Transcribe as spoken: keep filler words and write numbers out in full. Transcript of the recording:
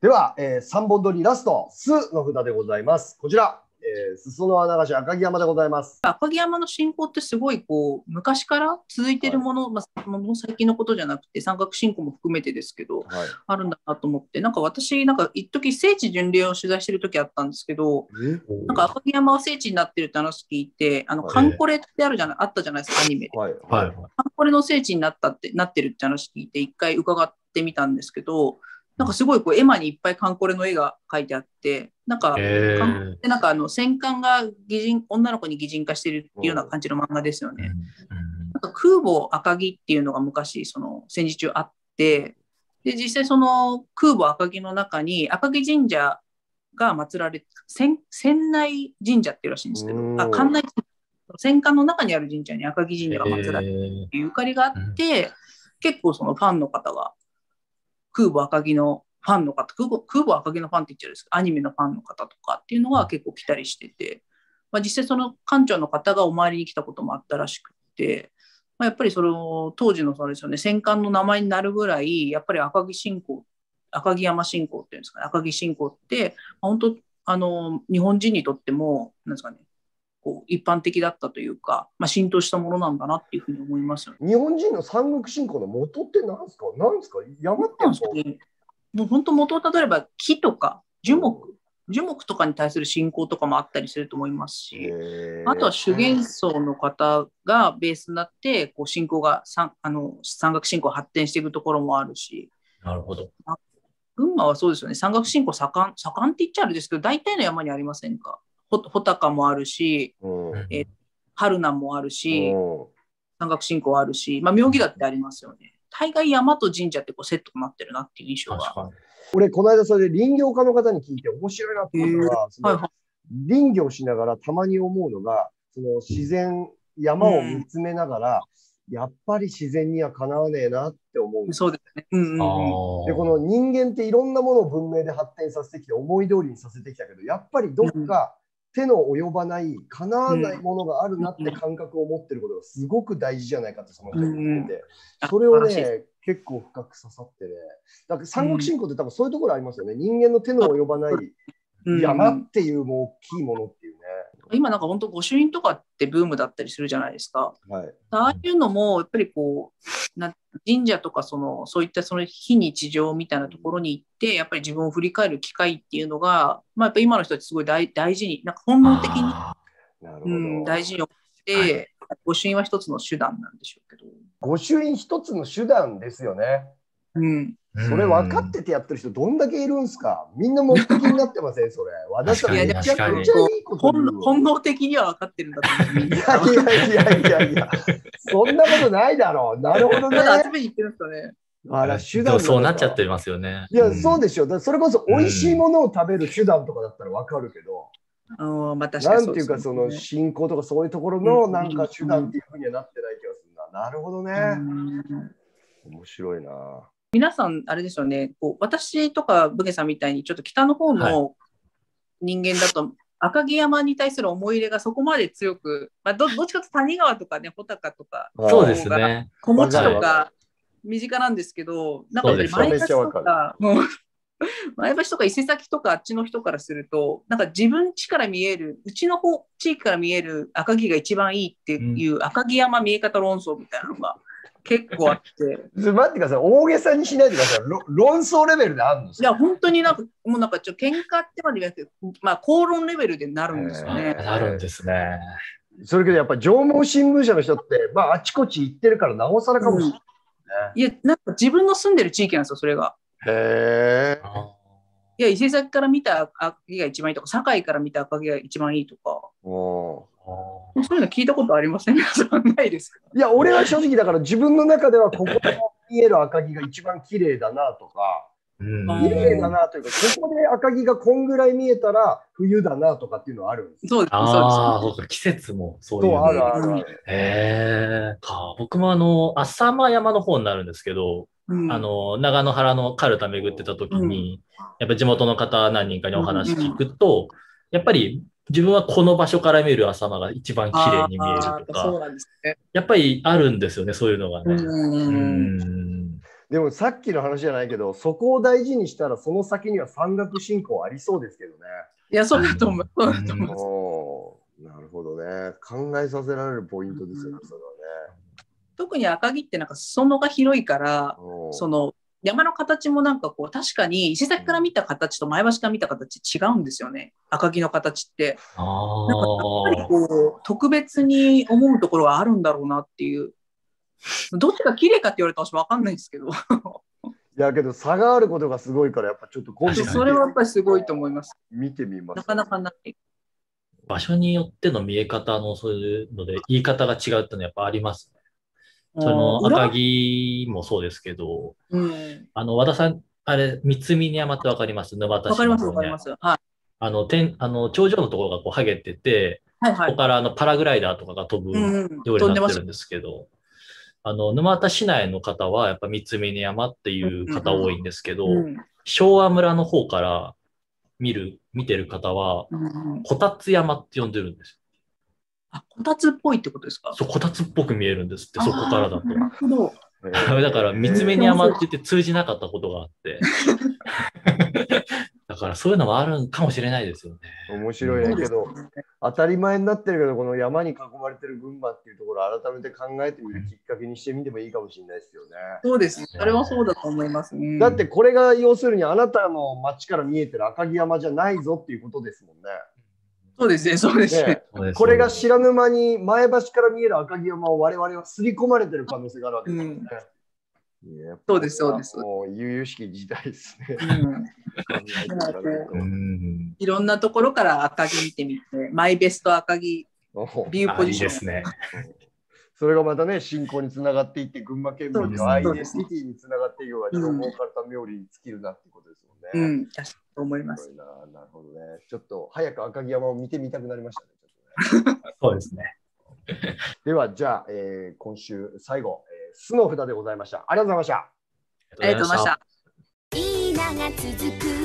では、えー、さんぼん取りラスト、すの札でございます。こちら、えー、裾の穴がし赤城山でございます。赤城山の信仰ってすごいこう昔から続いているもの、はい、まあ、もう最近のことじゃなくて山岳信仰も含めてですけど、はい、あるんだなと思って、なんか私なんか一時聖地巡礼を取材してる時あったんですけど、なんか赤城山は聖地になってるって話聞いて、あのカンコレってあるじゃない、あったじゃないですか、アニメで、はいはいはい、カンコレの聖地になったってなってるって話聞いて一回伺ってみたんですけど、なんかすごいこう絵馬にいっぱいカンコレの絵が描いてあって、なんか、えー、なんかあの戦艦が擬人女の子に擬人化しているような感じの漫画ですよね。なんか空母赤城っていうのが昔その戦時中あって、で実際その空母赤城の中に赤城神社が祀られて、船内神社っていうらしいんですけど、あ、艦内神社、戦艦の中にある神社に赤城神社が祀られてるっていうゆかりがあって、えー、結構そのファンの方が空母赤城のファンの方、空母、空母赤城のファンって言っちゃうんですけど、アニメのファンの方とかっていうのが結構来たりしてて、まあ、実際その館長の方がお参りに来たこともあったらしくて、まあ、やっぱりその当時のそれですよね、戦艦の名前になるぐらいやっぱり赤城信仰、赤城山信仰っていうんですかね、赤城信仰って、まあ、本当あの日本人にとってもなんですかね、こう一般的だったというか、まあ、浸透したものなんだなっていうふうに思いますよね。日本人の三国信仰の元って何ですか？何ですか？山ってなんですかね。もう本当元を例えば木とか樹木、樹木とかに対する信仰とかもあったりすると思いますし、あとは修験僧の方がベースになってこう信仰がさんあの山岳信仰発展していくところもあるし。なるほど。群馬はそうですよね、山岳信仰盛ん、盛んって言っちゃあるんですけど、大体の山にありませんか。穂高もあるし、うん、え春名もあるし、うん、山岳信仰あるし、まあ、妙義だってありますよね。大概山と神社ってこうセットになってるなっていう印象が。俺この間それで林業家の方に聞いて面白いなと思ったのが、林業しながらたまに思うのが、その自然、山を見つめながら、うん、やっぱり自然にはかなわねえなって思う。そうですね、うんうんうん、でこの人間っていろんなものを文明で発展させてきて思い通りにさせてきたけど、やっぱりどっか、うん、手の及ばない、叶わないものがあるなって感覚を持ってることがすごく大事じゃないかってその人が言ってて、それをね、結構深く刺さってね。だから三国信仰って多分そういうところありますよね。人間の手の及ばない山っていうもう大きいものっていうね。今なんか本当御朱印とかってブームだったりするじゃないですか。はい、ああいうのもやっぱりこうな神社とかそのそういったその非日常みたいなところに行ってやっぱり自分を振り返る機会っていうのが、まあ、やっぱり今の人たちすごい 大, 大事になんか本能的に、うん、大事に思って、はい、御朱印は一つの手段なんでしょうけど。御朱印一つの手段ですよね。うん、それ分かっててやってる人どんだけいるんすか。みんな目的になってませんそれ。私はめちゃくちゃいいこと言う。本能的には分かってるんだと思う。いやいやいやいやいやそんなことないだろう。なるほどね。集めに行ってるんですかね。あら手段。そうなっちゃってますよね。いやそうでしょ。だからそれこそ美味しいものを食べる手段とかだったら分かるけど、うん、なんていうかその信仰とかそういうところのなんか手段っていうふうにはなってない気がするな。なるほどね。うん面白いな。皆さんあれですよね、こう私とか武家さんみたいにちょっと北の方の人間だと、はい、赤城山に対する思い入れがそこまで強く、まあ、ど, どっちかと谷川とかね穂高とかそうですね小持とか身近なんですけど、なんか前橋とかもう前橋とか伊勢崎とかあっちの人からするとなんか自分家から見えるうちの方地域から見える赤城が一番いいっていう赤城山見え方論争みたいなのが、うん結構あって待ってください、大げさにしないでください。論争レベルであるんですか。いや本当になんかもうなんかちょっと喧嘩ってまで言われて、まあ口論レベルでなるんですよね。なるんですね。それけどやっぱり縄文新聞社の人ってまああちこち行ってるからなおさらかもしれない、ねうん、いやなんか自分の住んでる地域なんですよそれが。へえ。いや伊勢崎から見た赤城が一番いいとか堺から見た赤城が一番いいとか。おそういうの聞いたことありませんないですか。いや俺は正直だから自分の中ではここの見える赤城が一番綺麗だなとか綺麗だなというかここで赤城がこんぐらい見えたら冬だなとかっていうのはあるんです。そうですあそうです、ね、季節もそういうあるあるある、えー、か僕もあの浅間山の方になるんですけど、うん、あの長野原のカルタ巡ってた時に、うん、やっぱり地元の方何人かにお話聞くと、うん、やっぱり自分はこの場所から見る朝間が一番綺麗に見えるとか、そうなんですね、やっぱりあるんですよね、そういうのがね。うんうんでもさっきの話じゃないけど、そこを大事にしたらその先には山岳信仰ありそうですけどね。いや、そうだと思う。そうだと思う。なるほどね。考えさせられるポイントですよね。うん、それはね。特に赤城ってなんか裾野が広いから、その山の形もなんかこう確かに伊勢崎から見た形と前橋から見た形違うんですよね。赤城の形って。ああ。なんかやっぱりこう特別に思うところはあるんだろうなっていう。どっちが綺麗かって言われたら私分かんないんですけどいやけど差があることがすごいからやっぱちょっと今度それはやっぱりすごいと思います。見てみます、ね、なかなかない場所によっての見え方のそういうので言い方が違うってのはやっぱありますね。その赤城もそうですけど、うん、あの和田さんあれ三峯山って分かります？沼田市の方ね。あの天あの頂上のところがこうはげてて、はいはい、ここからあのパラグライダーとかが飛ぶようになってるんですけど、うんうん、あの沼田市内の方はやっぱ三峯山っていう方多いんですけど、うんうん、昭和村の方から見る見てる方は、うん、こたつ山って呼んでるんですよ。あ、こたつっぽいってことですか？そう、こたつっぽく見えるんですって、そこからだと。なるほど。だから三峯山って言って通じなかったことがあってだからそういうのもあるかもしれないですよね。面白いね。けど当たり前になってるけど、この山に囲まれてる群馬っていうところを改めて考えてみるきっかけにしてみてもいいかもしれないですよね。そうですね。それはそうだと思います、うん、だってこれが要するにあなたの町から見えてる赤城山じゃないぞっていうことですもんね。そうですね、そうですね。これが知らぬ間に前橋から見える赤城山を我々は刷り込まれてる可能性があるわけですよね。そうです、そうです。もう悠々しき時代ですね。いろんなところから赤城見てみて、マイベスト赤城ビューポジションですね。それがまたね、信仰につながっていって、群馬県民のアイデンティティにつながっていくわけで、儲かった冥利に尽きるなっていうことですもんね。うん、確かに思います。なるほどね。ちょっと早く赤城山を見てみたくなりましたね。そうですね。では、じゃあ、えー、今週最後、えー、素の札でございました。ありがとうございました。ありがとうございました。いい名が続く。